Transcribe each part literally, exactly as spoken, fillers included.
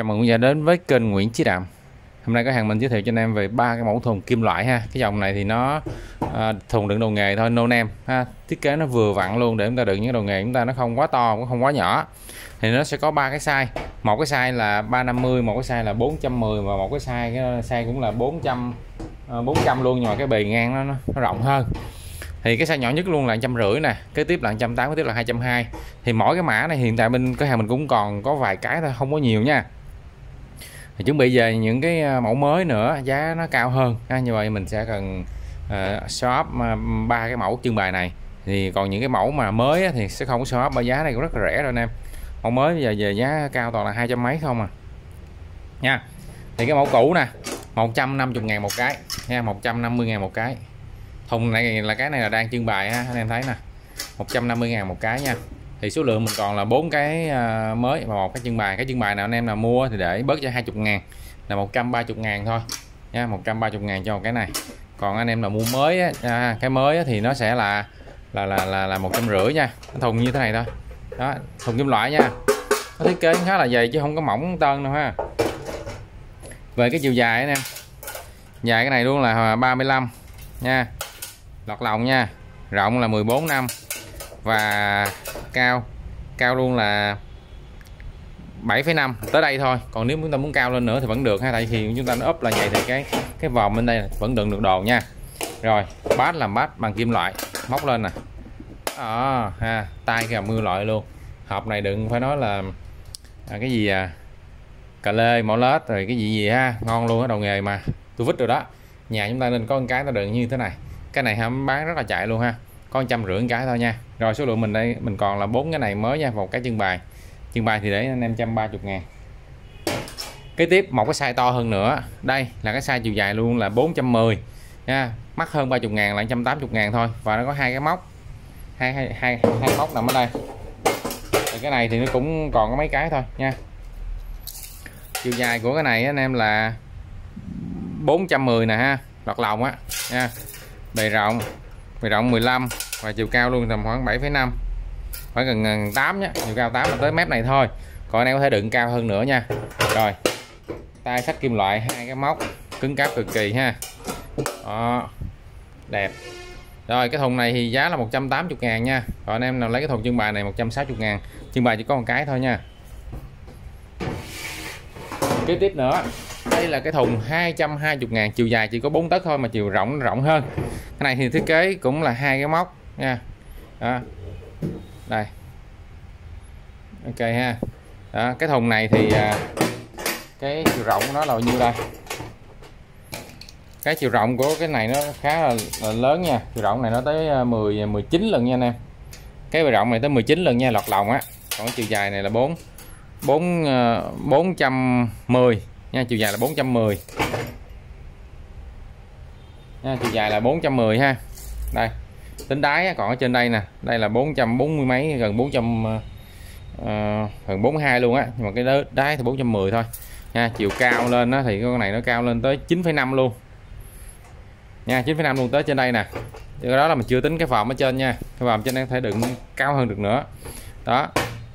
Chào mừng quý vị đến với kênh Nguyễn Chí Đạm. Hôm nay có hàng mình giới thiệu cho anh em về ba cái mẫu thùng kim loại ha. Cái dòng này thì nó à, thùng đựng đồ nghề thôi, no name ha. Thiết kế nó vừa vặn luôn để chúng ta đựng những đồ nghề chúng ta, nó không quá to cũng không quá nhỏ. Thì nó sẽ có ba cái size. Một cái size là ba trăm năm mươi, một cái size là bốn trăm mười và một cái size cái size cũng là bốn trăm bốn trăm luôn, nhưng mà cái bề ngang nó, nó rộng hơn. Thì cái size nhỏ nhất luôn là một trăm rưỡi nè, kế tiếp là một trăm tám mươi, tiếp là hai trăm hai mươi. Thì mỗi cái mã này hiện tại bên cửa hàng mình cũng còn có vài cái thôi, không có nhiều nha. Thì chuẩn bị về những cái mẫu mới nữa, giá nó cao hơn ha. Như vậy mình sẽ cần uh, shop ba cái mẫu trưng bày này. Thì còn những cái mẫu mà mới thì sẽ không có shop, và giá này cũng rất là rẻ rồi anh em. Mẫu mới bây giờ về giá cao toàn là hai trăm mấy không à nha. Thì cái mẫu cũ nè, một trăm năm mươi ngàn một cái nha, một trăm năm mươi ngàn một cái. Thùng này là cái này là đang trưng bày ha, anh em thấy nè, một trăm năm mươi ngàn một cái nha. Thì số lượng mình còn là bốn cái mới và một cái trưng bày. Cái trưng bày nào anh em là mua thì để bớt cho hai mươi ngàn, là một trăm ba mươi ngàn thôi nha, một trăm ba mươi ngàn cho một cái này. Còn anh em là mua mới á, à, cái mới á, thì nó sẽ là là là là, là một trăm rưỡi nha. Cái thùng như thế này thôi. Đó, thùng kim loại nha. Nó thiết kế khá là dày chứ không có mỏng tơn đâu ha. Về cái chiều dài anh em. Dài cái này luôn là ba mươi lăm nha. Lọt lòng nha. Rộng là mười bốn phẩy năm và cao cao luôn là bảy phẩy năm tới đây thôi. Còn nếu chúng ta muốn cao lên nữa thì vẫn được ha, tại vì chúng ta nó úp là vậy thì cái cái vòng bên đây vẫn đựng được đồ nha. Rồi, bát làm bát bằng kim loại, móc lên nè. Ờ à, ha, tay kia mưa loại luôn. Hộp này đựng phải nói là à, cái gì à? Cà lê, mỏ lết rồi cái gì gì ha, ngon luôn á, đồ nghề mà. Tôi vít rồi đó. Nhà chúng ta nên có một cái nó đựng như thế này. Cái này hả, bán rất là chạy luôn ha. Có một trăm rưỡi cái thôi nha. Rồi số lượng mình đây mình còn là bốn cái này mới nha, một cái trưng bày. Trưng bày thì để anh em một trăm ba mươi ngàn. Kế tiếp một cái size to hơn nữa. Đây là cái size chiều dài luôn là bốn trăm mười nha, mắc hơn ba mươi ngàn là một trăm tám mươi ngàn thôi, và nó có hai cái móc. Hai hai hai hai móc nằm ở đây. Thì cái này thì nó cũng còn có mấy cái thôi nha. Chiều dài của cái này anh em là bốn trăm mười nè ha, lọt lòng á nha. Bề rộng bề rộng mười lăm và chiều cao luôn tầm khoảng bảy phẩy năm, khoảng gần tám nhé, chiều cao tám là tới mép này thôi. Còn anh em có thể đựng cao hơn nữa nha. Rồi tay sách kim loại, hai cái móc cứng cáp cực kỳ ha. Đó, đẹp. Rồi cái thùng này thì giá là một trăm tám mươi ngàn nha. Còn anh em nào lấy cái thùng trưng bày này một trăm sáu mươi ngàn, trưng bày chỉ có một cái thôi nha. Kế tiếp nữa, đây là cái thùng hai trăm hai mươi ngàn, chiều dài chỉ có bốn tấc thôi mà chiều rộng rộng hơn. Cái này thì thiết kế cũng là hai cái móc nha. Đó. Đây. Ok ha. Đó, cái thùng này thì cái chiều rộng của nó là bao nhiêu đây? Cái chiều rộng của cái này nó khá là, là lớn nha. Chiều rộng này nó tới mười mười chín lần nha anh em. Cái bề rộng này tới mười chín lần nha, lọt lòng á. Còn chiều dài này là bốn bốn bốn trăm mười nha, chiều dài là bốn trăm mười nha, chiều dài là bốn trăm mười ha. Đây tính đáy còn ở trên đây nè, đây là bốn trăm bốn mươi mấy, gần bốn trăm uh, gần bốn mươi hai luôn á, nhưng mà cái đáy thì bốn trăm mười thôi nha. Chiều cao lên đó, thì con này nó cao lên tới chín phẩy năm luôn nha, chín phẩy năm luôn tới trên đây nè. Cái đó là mình chưa tính cái vòm ở trên nha, cái vòm trên em có thể đựng cao hơn được nữa. Đó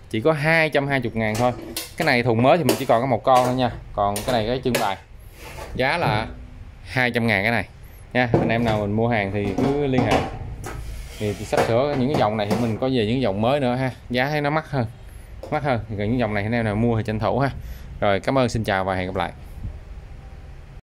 chỉ có hai trăm hai mươi ngàn thôi. Cái này thùng mới thì mình chỉ còn có một con thôi nha. Còn cái này cái trưng bày giá là hai trăm ngàn cái này nha. Anh em nào mình mua hàng thì cứ liên hệ. Thì, thì sắp sửa những cái dòng này thì mình có về những dòng mới nữa ha. Giá thấy nó mắc hơn. Mắc hơn thì những dòng này anh em nào mua thì tranh thủ ha. Rồi cảm ơn, xin chào và hẹn gặp lại.